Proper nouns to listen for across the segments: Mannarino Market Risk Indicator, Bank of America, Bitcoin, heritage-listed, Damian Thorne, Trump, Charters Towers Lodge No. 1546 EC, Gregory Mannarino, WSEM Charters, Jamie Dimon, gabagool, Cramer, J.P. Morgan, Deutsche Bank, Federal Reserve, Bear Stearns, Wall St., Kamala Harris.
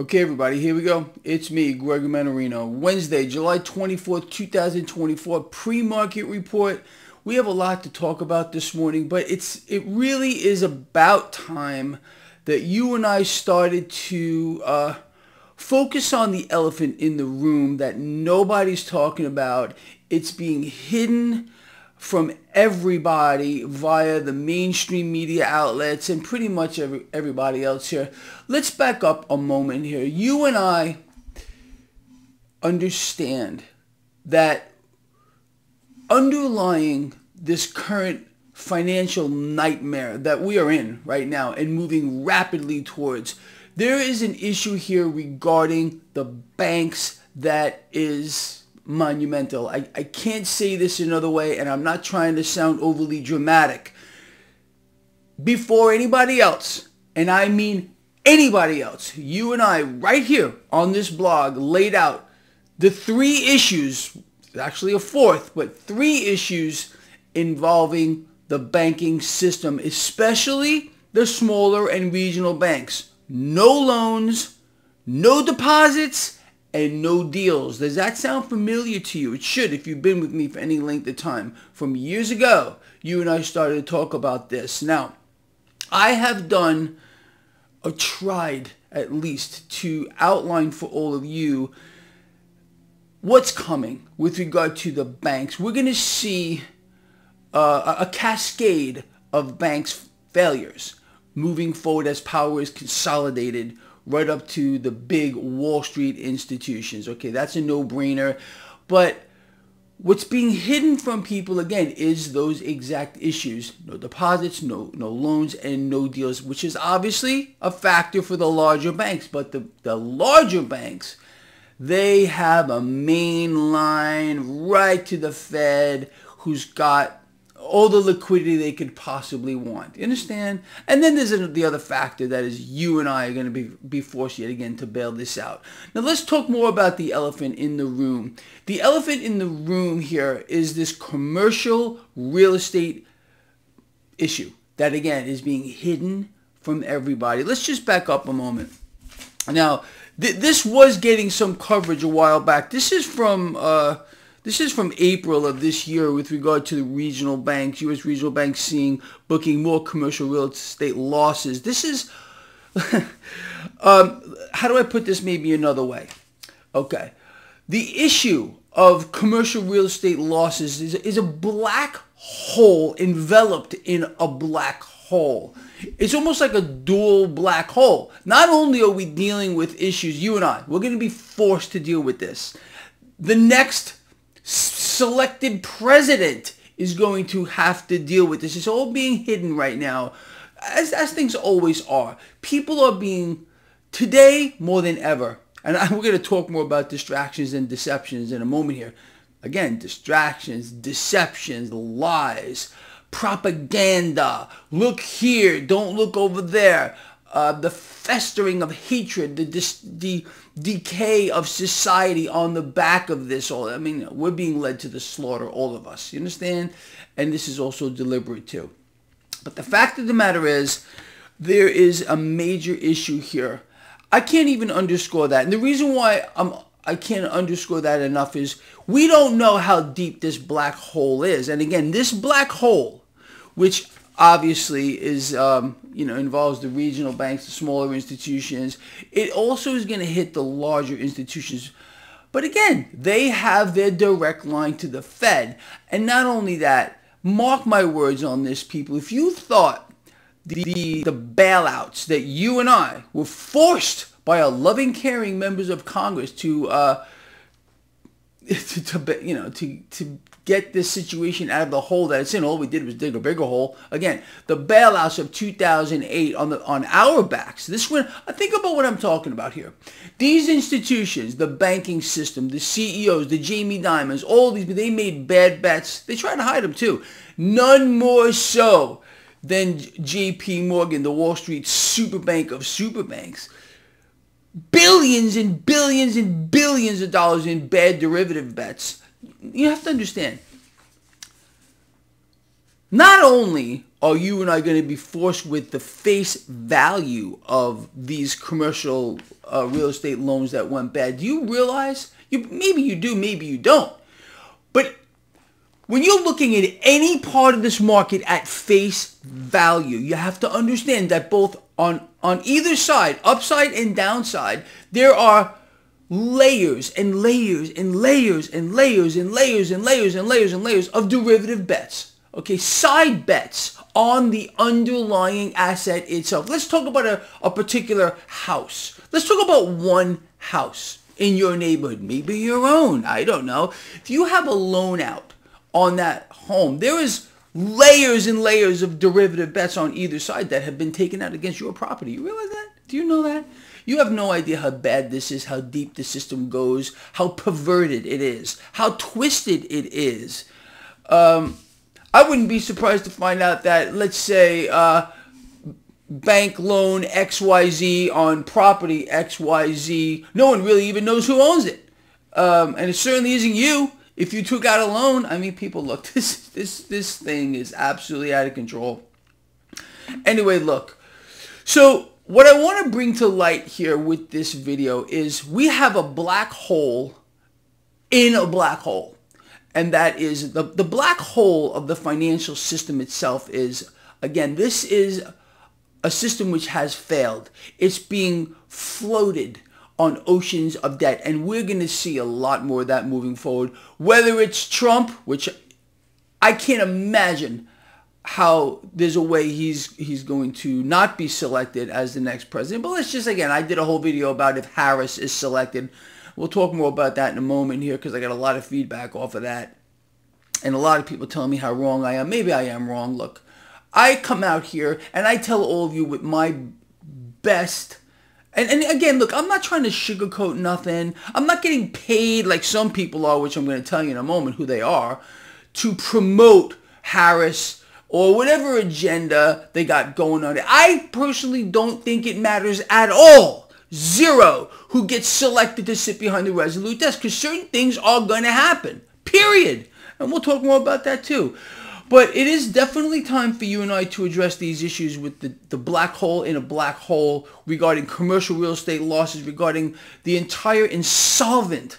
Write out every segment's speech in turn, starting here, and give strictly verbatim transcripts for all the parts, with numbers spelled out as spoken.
Okay, everybody, here we go. It's me, Gregory Mannarino. Wednesday, July twenty-fourth, two thousand twenty-four, pre-market report. We have a lot to talk about this morning, but it's it really is about time that you and I started to uh, focus on the elephant in the room that nobody's talking about. It's being hidden from everybody via the mainstream media outlets and pretty much every, everybody else here. Let's back up a moment here. You and I understand that underlying this current financial nightmare that we are in right now and moving rapidly towards, there is an issue here regarding the banks that is monumental. I, I can't say this another way, and I'm not trying to sound overly dramatic. Before anybody else, and I mean anybody else, you and I right here on this blog laid out the three issues, actually a fourth, but three issues involving the banking system, especially the smaller and regional banks. No loans, no deposits, and no deals. Does that sound familiar to you? It should if you've been with me for any length of time. From years ago, you and I started to talk about this. Now, I have done, or tried at least, to outline for all of you what's coming with regard to the banks. We're going to see uh, a cascade of banks' failures moving forward as power is consolidated right up to the big Wall Street institutions. Okay, that's a no-brainer. But what's being hidden from people, again, is those exact issues. No deposits, no, no loans, and no deals, which is obviously a factor for the larger banks. But the, the larger banks, they have a main line right to the Fed, who's got all the liquidity they could possibly want. You understand? And then there's the other factor that is you and I are going to be, be forced yet again to bail this out. Now let's talk more about the elephant in the room. The elephant in the room here is this commercial real estate issue that, again, is being hidden from everybody. Let's just back up a moment. Now, th this was getting some coverage a while back. This is from... Uh, This is from April of this year with regard to the regional banks, U S regional banks seeing, booking more commercial real estate losses. This is, um, how do I put this maybe another way? Okay. The issue of commercial real estate losses is, is a black hole enveloped in a black hole. It's almost like a dual black hole. Not only are we dealing with issues, you and I, we're going to be forced to deal with this. The next selected president is going to have to deal with this. It's all being hidden right now, as, as things always are. People are being, today more than ever, and I, we're going to talk more about distractions and deceptions in a moment here. Again, distractions, deceptions, lies, propaganda, look here, don't look over there. Uh, the festering of hatred, the, dis the decay of society on the back of this all. I mean, we're being led to the slaughter, all of us. You understand? And this is also deliberate too. But the fact of the matter is, there is a major issue here. I can't even underscore that. And the reason why I'm, I can't underscore that enough is we don't know how deep this black hole is. And again, this black hole, which obviously is, um, you know, involves the regional banks, the smaller institutions. It also is going to hit the larger institutions. But again, they have their direct line to the Fed. And not only that, mark my words on this, people. If you thought the, the, the bailouts that you and I were forced by our loving, caring members of Congress to, uh, to, to you know, to, to get this situation out of the hole that it's in. All we did was dig a bigger hole. Again, the bailouts of two thousand eight on the on our backs. This one, think about what I'm talking about here. These institutions, the banking system, the C E Os, the Jamie Dimons, all these, they made bad bets. They tried to hide them too. None more so than J P. Morgan, the Wall Street superbank of superbanks. Billions and billions and billions of dollars in bad derivative bets. You have to understand, Not only are you and I going to be forced with the face value of these commercial uh, real estate loans that went bad. Do you realize? You, maybe you do, maybe you don't. But when you're looking at any part of this market at face value, you have to understand that both on, on either side, upside and downside, there are layers and layers and layers and layers and layers and layers and layers and layers of derivative bets. Okay, side bets on the underlying asset itself. Let's talk about a, a particular house. Let's talk about one house in your neighborhood, maybe your own, I don't know. If you have a loan out on that home, there is layers and layers of derivative bets on either side that have been taken out against your property. You realize that? Do you know that? You have no idea how bad this is, how deep the system goes, how perverted it is, how twisted it is. Um, I wouldn't be surprised to find out that, let's say, uh, bank loan X Y Z on property X Y Z, no one really even knows who owns it. Um, and it certainly isn't you. If you took out a loan, I mean, people, look, this, this, this thing is absolutely out of control. Anyway, look, so what I want to bring to light here with this video is we have a black hole in a black hole. And that is the, the black hole of the financial system itself is, again, this is a system which has failed. It's being floated on oceans of debt. And we're going to see a lot more of that moving forward. Whether it's Trump, which I can't imagine how there's a way he's he's going to not be selected as the next president. But let's just, again, I did a whole video about if Harris is selected. We'll talk more about that in a moment here because I got a lot of feedback off of that. And a lot of people telling me how wrong I am. Maybe I am wrong. Look, I come out here and I tell all of you with my best. And, and again, look, I'm not trying to sugarcoat nothing. I'm not getting paid like some people are, which I'm going to tell you in a moment who they are, to promote Harris or whatever agenda they got going on. I personally don't think it matters at all. Zero, who gets selected to sit behind the resolute desk, because certain things are going to happen, period. And we'll talk more about that too. But it is definitely time for you and I to address these issues with the, the black hole in a black hole regarding commercial real estate losses, regarding the entire insolvent.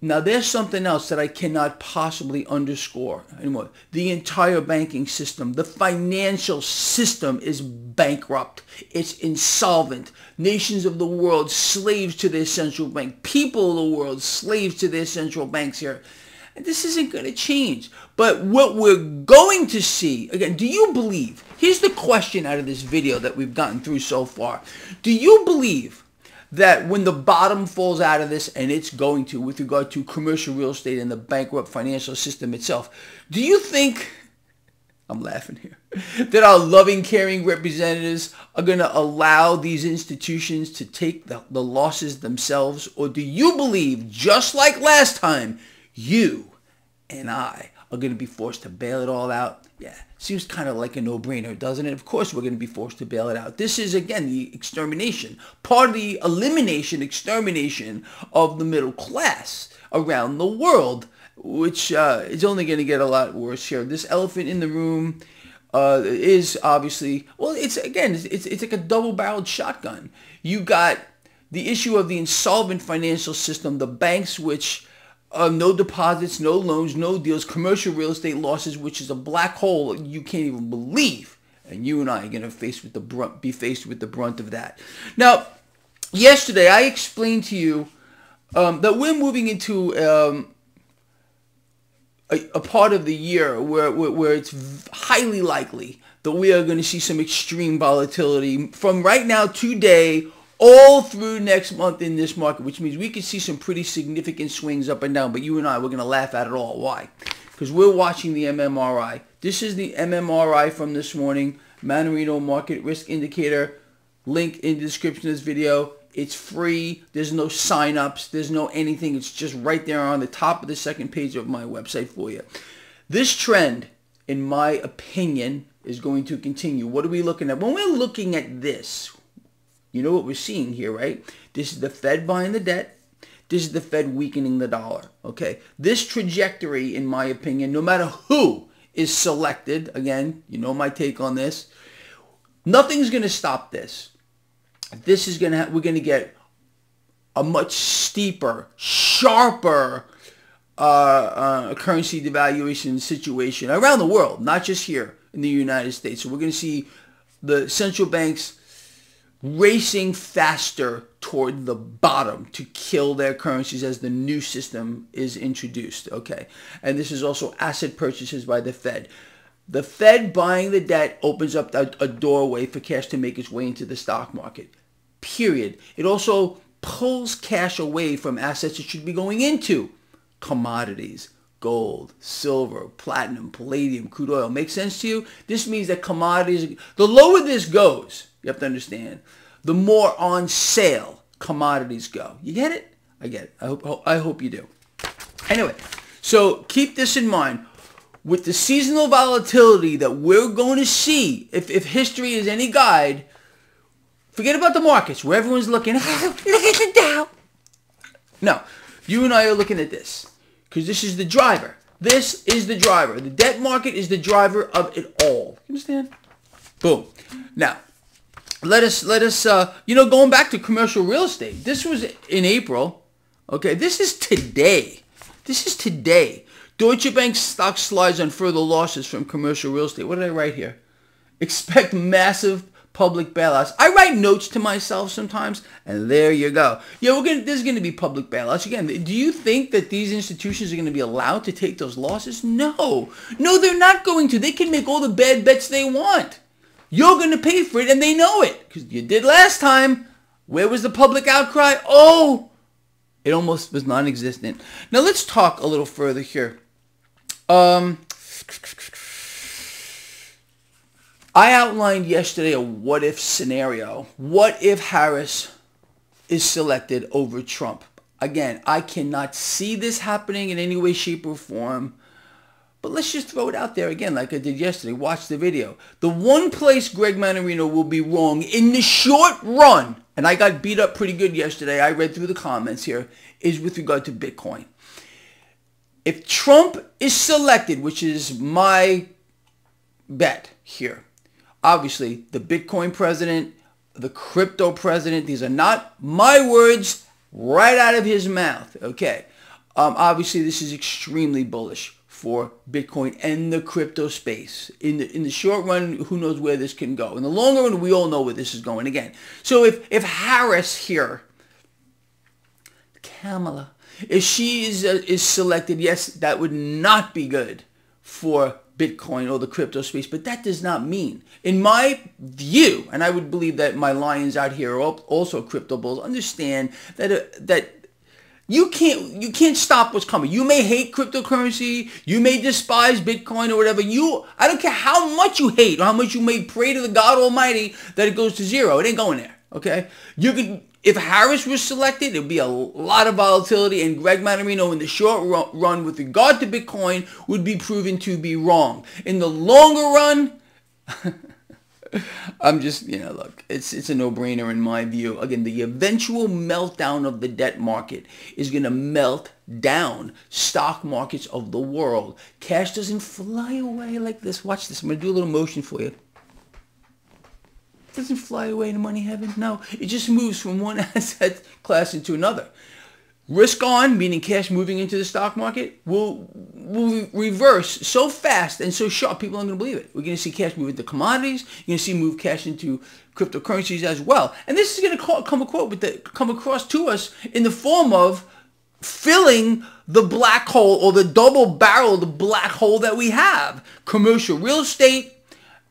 Now, there's something else that I cannot possibly underscore anymore. The entire banking system, the financial system is bankrupt. It's insolvent. Nations of the world, slaves to their central bank. People of the world, slaves to their central banks here. And this isn't going to change. But what we're going to see, again, do you believe? Here's the question out of this video that we've gotten through so far. Do you believe that when the bottom falls out of this, and it's going to, with regard to commercial real estate and the bankrupt financial system itself, do you think, I'm laughing here, that our loving, caring representatives are going to allow these institutions to take the, the losses themselves? Or do you believe, just like last time, you and I are going to be forced to bail it all out? Yeah, seems kind of like a no-brainer, doesn't it? Of course we're going to be forced to bail it out. This is, again, the extermination, part of the elimination, extermination of the middle class around the world, which uh, is only going to get a lot worse here. This elephant in the room uh, is obviously, well, it's, again, it's, it's like a double-barreled shotgun. You got the issue of the insolvent financial system, the banks which... Uh, no deposits, no loans, no deals, commercial real estate losses, which is a black hole you can't even believe. And you and I are going to face with the brunt, be faced with the brunt of that. Now, yesterday I explained to you um, that we're moving into um, a, a part of the year where, where, where it's highly likely that we are going to see some extreme volatility from right now, today, all through next month in this market, which means we could see some pretty significant swings up and down, but you and I, we're going to laugh at it all. Why? Because we're watching the M M R I. This is the M M R I from this morning, Mannarino Market Risk Indicator, link in the description of this video. It's free. There's no sign-ups. There's no anything. It's just right there on the top of the second page of my website for you. This trend, in my opinion, is going to continue. What are we looking at? When we're looking at this, you know what we're seeing here, right? This is the Fed buying the debt. This is the Fed weakening the dollar, okay? This trajectory, in my opinion, no matter who is selected, again, you know my take on this, nothing's going to stop this. This is going to, we're going to get a much steeper, sharper uh, uh, currency devaluation situation around the world, not just here in the United States. So we're going to see the central banks racing faster toward the bottom to kill their currencies as the new system is introduced. Okay, and this is also asset purchases by the Fed. The Fed buying the debt opens up a, a doorway for cash to make its way into the stock market, period. It also pulls cash away from assets it should be going into. Commodities, gold, silver, platinum, palladium, crude oil. Make sense to you? This means that commodities, the lower this goes, you have to understand, the more on sale commodities go. You get it? I get it. I hope, I hope you do. Anyway, so keep this in mind. With the seasonal volatility that we're going to see, if, if history is any guide, forget about the markets where everyone's looking, look at the Dow. No, you and I are looking at this because this is the driver. This is the driver. The debt market is the driver of it all. You understand? Boom. Now, let us, let us, uh, you know, going back to commercial real estate, this was in April. Okay, this is today. This is today. Deutsche Bank stock slides on further losses from commercial real estate. What did I write here? Expect massive public bailouts. I write notes to myself sometimes, and there you go. Yeah, we're gonna, there's going to be public bailouts. Again, do you think that these institutions are going to be allowed to take those losses? No. No, they're not going to. They can make all the bad bets they want. You're going to pay for it, and they know it. Because you did last time. Where was the public outcry? Oh, it almost was non-existent. Now, let's talk a little further here. Um, I outlined yesterday a what-if scenario. What if Harris is selected over Trump? Again, I cannot see this happening in any way, shape, or form. But let's just throw it out there again like I did yesterday. Watch the video. The one place Greg Mannarino will be wrong in the short run, and I got beat up pretty good yesterday. I read through the comments here, is with regard to Bitcoin. If Trump is selected, which is my bet here, obviously the Bitcoin president, the crypto president, these are not my words, right out of his mouth. Okay. Um, obviously, this is extremely bullish for Bitcoin and the crypto space. In the, in the short run, who knows where this can go. In the long run, we all know where this is going again. So if, if Harris here, Kamala, if she is, uh, is selected, yes, that would not be good for Bitcoin or the crypto space. But that does not mean, in my view, and I would believe that my lions out here are also crypto bulls, understand that uh, that you can't you can't stop what's coming. You may hate cryptocurrency, you may despise Bitcoin or whatever. You, I don't care how much you hate or how much you may pray to the God Almighty that it goes to zero. It ain't going there. Okay, you could. If Harris was selected, it would be a lot of volatility, and Greg Mannarino in the short run with regard to Bitcoin would be proven to be wrong. In the longer run, I'm just, you know, look, it's, it's a no-brainer in my view. Again, the eventual meltdown of the debt market is going to melt down stock markets of the world. Cash doesn't fly away like this. Watch this. I'm going to do a little motion for you. Doesn't fly away to money heaven. No, it just moves from one asset class into another. Risk on, meaning cash moving into the stock market, will, will reverse so fast and so sharp, people aren't going to believe it. We're going to see cash move into commodities. You're going to see move cash into cryptocurrencies as well. And this is going to come across, with the, come across to us in the form of filling the black hole or the double-barreled black hole that we have. Commercial real estate,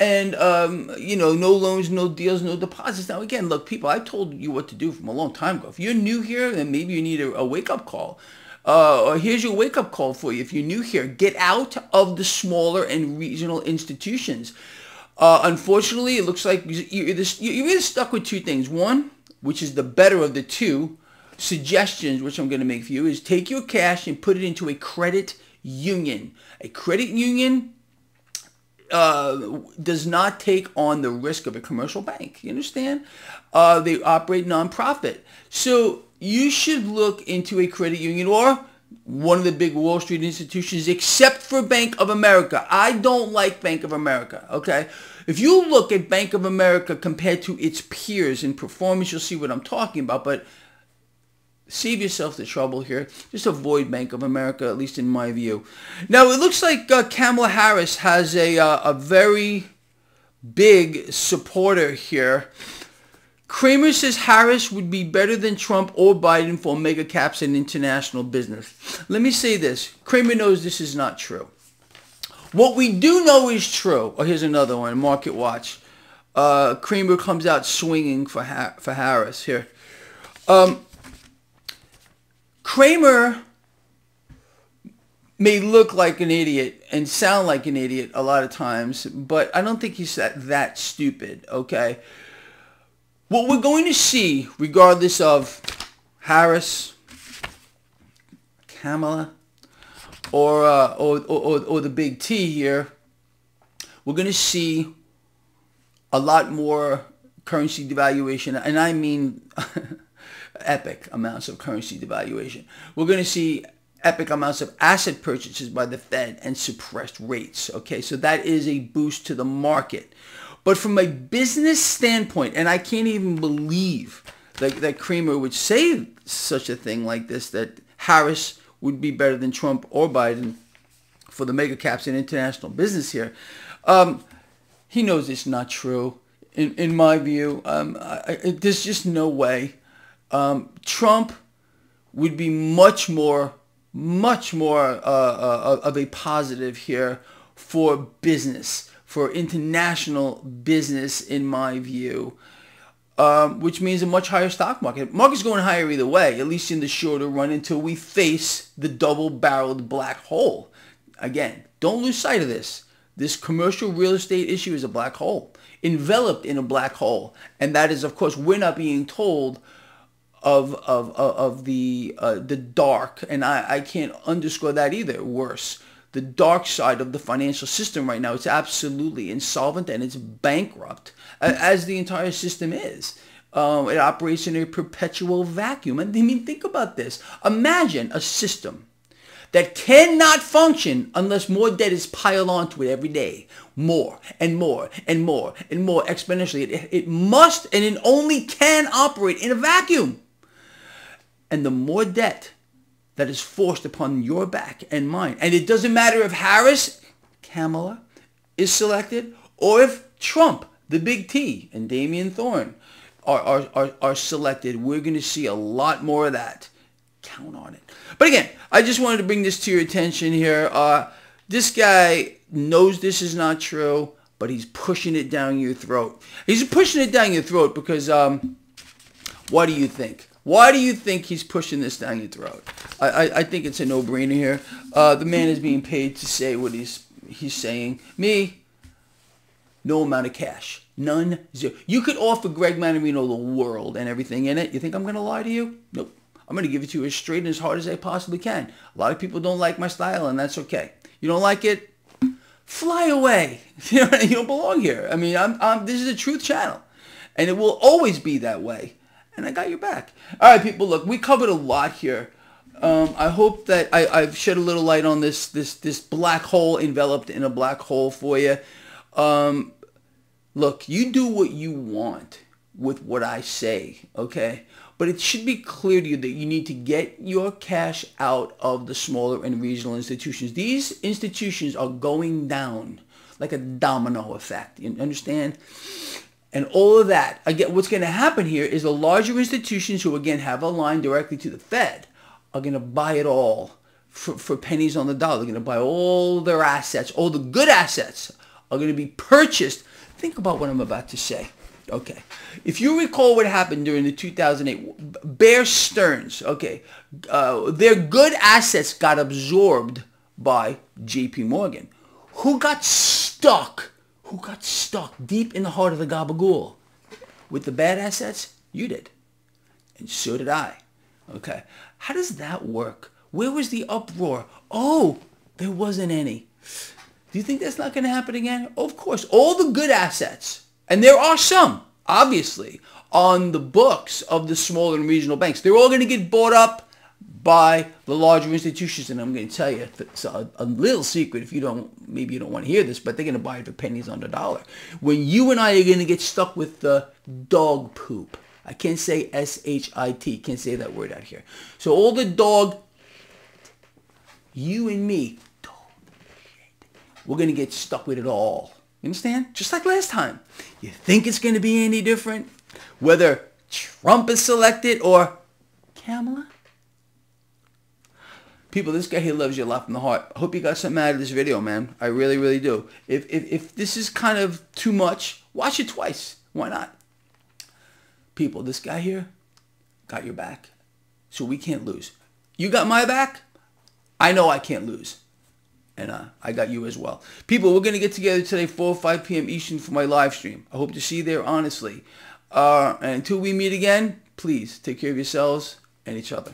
and, um, you know, no loans, no deals, no deposits. Now, again, look, people, I told you what to do from a long time ago. If you're new here, then maybe you need a, a wake-up call. Uh, or here's your wake-up call for you. If you're new here, get out of the smaller and regional institutions. Uh, unfortunately, it looks like you're either, you're either stuck with two things. One, which is the better of the two suggestions, which I'm going to make for you, is take your cash and put it into a credit union. A credit union Uh, does not take on the risk of a commercial bank. You understand? Uh, they operate nonprofit. So you should look into a credit union or one of the big Wall Street institutions, except for Bank of America. I don't like Bank of America, okay? If you look at Bank of America compared to its peers in performance, you'll see what I'm talking about, but save yourself the trouble here. Just avoid Bank of America, at least in my view. Now, it looks like uh, Kamala Harris has a, uh, a very big supporter here. Cramer says Harris would be better than Trump or Biden for mega caps and international business. Let me say this. Cramer knows this is not true. What we do know is true. Oh, here's another one, Market Watch. Uh, Cramer comes out swinging for, ha for Harris here. Um, Cramer may look like an idiot and sound like an idiot a lot of times, but I don't think he's that, that stupid, okay? What we're going to see, regardless of Harris, Kamala, or, uh, or, or, or the big T here, we're going to see a lot more currency devaluation, and I mean epic amounts of currency devaluation. We're going to see epic amounts of asset purchases by the Fed and suppressed rates. Okay, so that is a boost to the market. But from a business standpoint, and I can't even believe that, that Cramer would say such a thing like this, that Harris would be better than Trump or Biden for the mega caps in international business here. Um, he knows it's not true, in, in my view. Um, I, I, there's just no way. Um, Trump would be much more, much more uh, uh, of a positive here for business, for international business, in my view, um, which means a much higher stock market. Market's going higher either way, at least in the shorter run, until we face the double-barreled black hole. Again, don't lose sight of this. This commercial real estate issue is a black hole, enveloped in a black hole. And that is, of course, we're not being told of, of, of, of the, uh, the dark, and I, I can't underscore that either, worse. The dark side of the financial system right now. It's absolutely insolvent and it's bankrupt, as the entire system is. Um, it operates in a perpetual vacuum. I mean, think about this. Imagine a system that cannot function unless more debt is piled onto it every day. More and more and more and more exponentially. It, it must and it only can operate in a vacuum. And the more debt that is forced upon your back and mine. And it doesn't matter if Harris, Kamala, is selected, or if Trump, the big T, and Damian Thorne are, are, are, are selected. We're going to see a lot more of that. Count on it. But again, I just wanted to bring this to your attention here. Uh, this guy knows this is not true, but he's pushing it down your throat. He's pushing it down your throat because, um, what do you think? Why do you think he's pushing this down your throat? I, I, I think it's a no-brainer here. Uh, the man is being paid to say what he's he's saying. Me, no amount of cash. None. Zero. You could offer Greg Mannarino the world and everything in it. You think I'm going to lie to you? Nope. I'm going to give it to you as straight and as hard as I possibly can. A lot of people don't like my style, and that's okay. You don't like it? Fly away. You know, you don't belong here. I mean, I'm, I'm, this is a truth channel, and it will always be that way. And I got your back. All right, people, look, we covered a lot here. Um, I hope that I, I've shed a little light on this, this, this black hole enveloped in a black hole for you. Um, look, you do what you want with what I say, okay? But it should be clear to you that you need to get your cash out of the smaller and regional institutions. These institutions are going down like a domino effect. You understand? And all of that, again, what's going to happen here is the larger institutions who, again, have a line directly to the Fed are going to buy it all for, for pennies on the dollar. They're going to buy all their assets. All the good assets are going to be purchased. Think about what I'm about to say. Okay. If you recall what happened during the two thousand eight, Bear Stearns, okay, uh, their good assets got absorbed by J P Morgan, who got stuck. Who got stuck deep in the heart of the gabagool with the bad assets? You did. And so did I. Okay. How does that work? Where was the uproar? Oh, there wasn't any. Do you think that's not going to happen again? Oh, of course. All the good assets, and there are some, obviously, on the books of the small and regional banks. They're all going to get bought up by the larger institutions. And I'm going to tell you, it's a, a little secret, if you don't, maybe you don't want to hear this, but they're going to buy it for pennies on the dollar. When you and I are going to get stuck with the dog poop, I can't say S H I T, can't say that word out here. So all the dog, you and me, dog shit, we're going to get stuck with it all. You understand? Just like last time. You think it's going to be any different? Whether Trump is selected or Kamala? People, this guy here loves you a lot from the heart. I hope you got something out of this video, man. I really, really do. If, if, if this is kind of too much, watch it twice. Why not? People, this guy here got your back. So we can't lose. You got my back? I know I can't lose. And uh, I got you as well. People, we're going to get together today, four or five P M Eastern, for my live stream. I hope to see you there, honestly. Uh, and until we meet again, please take care of yourselves and each other.